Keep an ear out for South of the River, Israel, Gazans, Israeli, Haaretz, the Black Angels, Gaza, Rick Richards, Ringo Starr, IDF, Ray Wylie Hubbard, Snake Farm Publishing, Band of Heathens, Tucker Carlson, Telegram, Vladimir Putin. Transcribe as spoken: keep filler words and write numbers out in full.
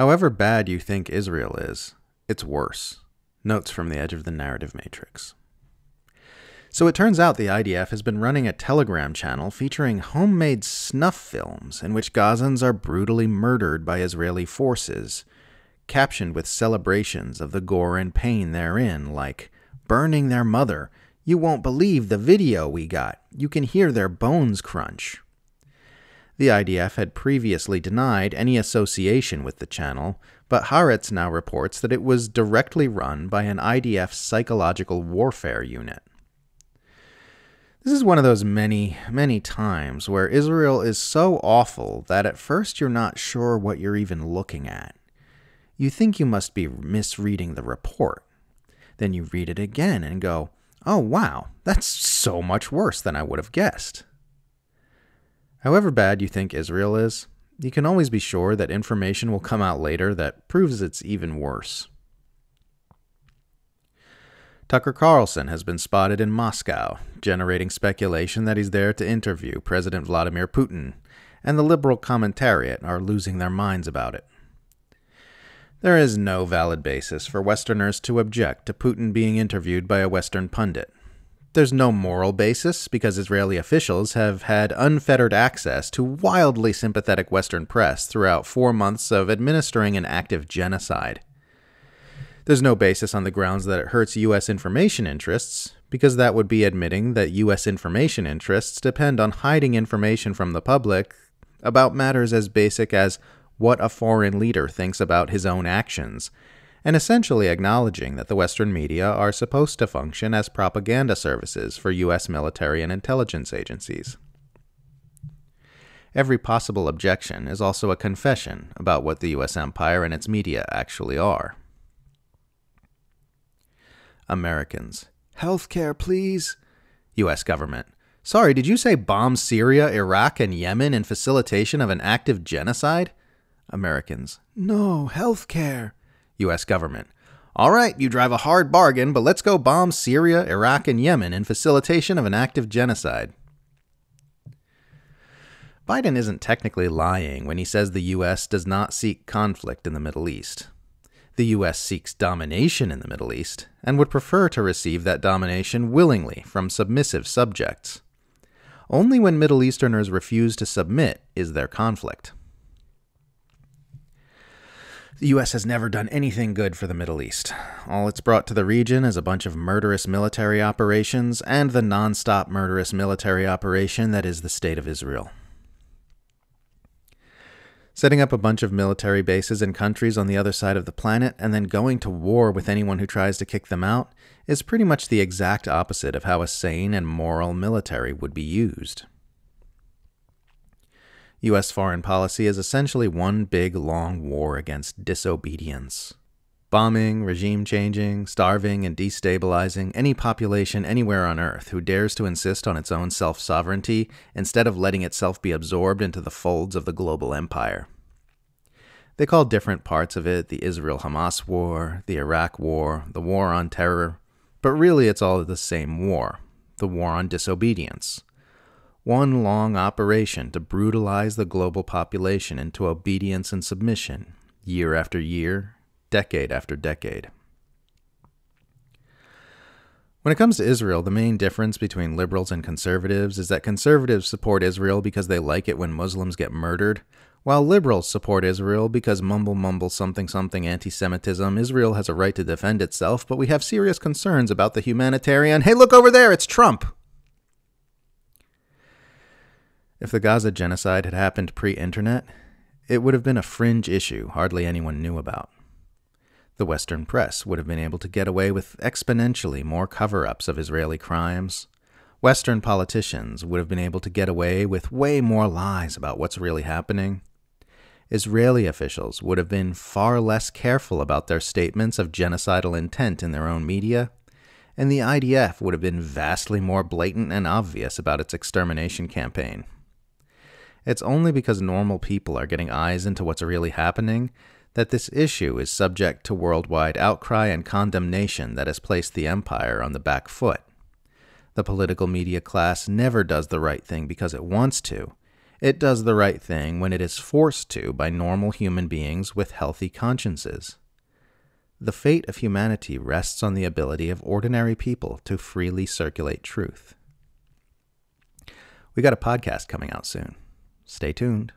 However bad you think Israel is, it's worse. Notes from the edge of the narrative matrix. So it turns out the I D F has been running a Telegram channel featuring homemade snuff films in which Gazans are brutally murdered by Israeli forces, captioned with celebrations of the gore and pain therein, like, "Burning their mother, you won't believe the video we got, you can hear their bones crunch." The I D F had previously denied any association with the channel, but Haaretz now reports that it was directly run by an I D F psychological warfare unit. This is one of those many, many times where Israel is so awful that at first you're not sure what you're even looking at. You think you must be misreading the report. Then you read it again and go, "Oh wow, that's so much worse than I would have guessed." However bad you think Israel is, you can always be sure that information will come out later that proves it's even worse. Tucker Carlson has been spotted in Moscow, generating speculation that he's there to interview President Vladimir Putin, and the liberal commentariat are losing their minds about it. There is no valid basis for Westerners to object to Putin being interviewed by a Western pundit. There's no moral basis because Israeli officials have had unfettered access to wildly sympathetic Western press throughout four months of administering an active genocide. There's no basis on the grounds that it hurts U S information interests because that would be admitting that U S information interests depend on hiding information from the public about matters as basic as what a foreign leader thinks about his own actions, and essentially acknowledging that the Western media are supposed to function as propaganda services for U S military and intelligence agencies. Every possible objection is also a confession about what the U S empire and its media actually are. Americans: "Healthcare, please." U S government: "Sorry, did you say bomb Syria, Iraq, and Yemen in facilitation of an active genocide?" Americans: "No, healthcare." U S government: "All right, you drive a hard bargain, but let's go bomb Syria, Iraq, and Yemen in facilitation of an active genocide." Biden isn't technically lying when he says the U S does not seek conflict in the Middle East. The U S seeks domination in the Middle East and would prefer to receive that domination willingly from submissive subjects. Only when Middle Easterners refuse to submit is there conflict. The U S has never done anything good for the Middle East. All it's brought to the region is a bunch of murderous military operations and the nonstop murderous military operation that is the State of Israel. Setting up a bunch of military bases in countries on the other side of the planet and then going to war with anyone who tries to kick them out is pretty much the exact opposite of how a sane and moral military would be used. U S foreign policy is essentially one big, long war against disobedience. Bombing, regime changing, starving, and destabilizing any population anywhere on Earth who dares to insist on its own self-sovereignty instead of letting itself be absorbed into the folds of the global empire. They call different parts of it the Israel-Hamas war, the Iraq war, the war on terror, but really it's all the same war, the war on disobedience. One long operation to brutalize the global population into obedience and submission, year after year, decade after decade. When it comes to Israel, the main difference between liberals and conservatives is that conservatives support Israel because they like it when Muslims get murdered, while liberals support Israel because mumble mumble something something anti-Semitism, Israel has a right to defend itself, but we have serious concerns about the humanitarian, "Hey, look over there, it's Trump!" If the Gaza genocide had happened pre-internet, it would have been a fringe issue hardly anyone knew about. The Western press would have been able to get away with exponentially more cover-ups of Israeli crimes. Western politicians would have been able to get away with way more lies about what's really happening. Israeli officials would have been far less careful about their statements of genocidal intent in their own media, and the I D F would have been vastly more blatant and obvious about its extermination campaign. It's only because normal people are getting eyes into what's really happening that this issue is subject to worldwide outcry and condemnation that has placed the empire on the back foot. The political media class never does the right thing because it wants to. It does the right thing when it is forced to by normal human beings with healthy consciences. The fate of humanity rests on the ability of ordinary people to freely circulate truth. We got a podcast coming out soon. Stay tuned.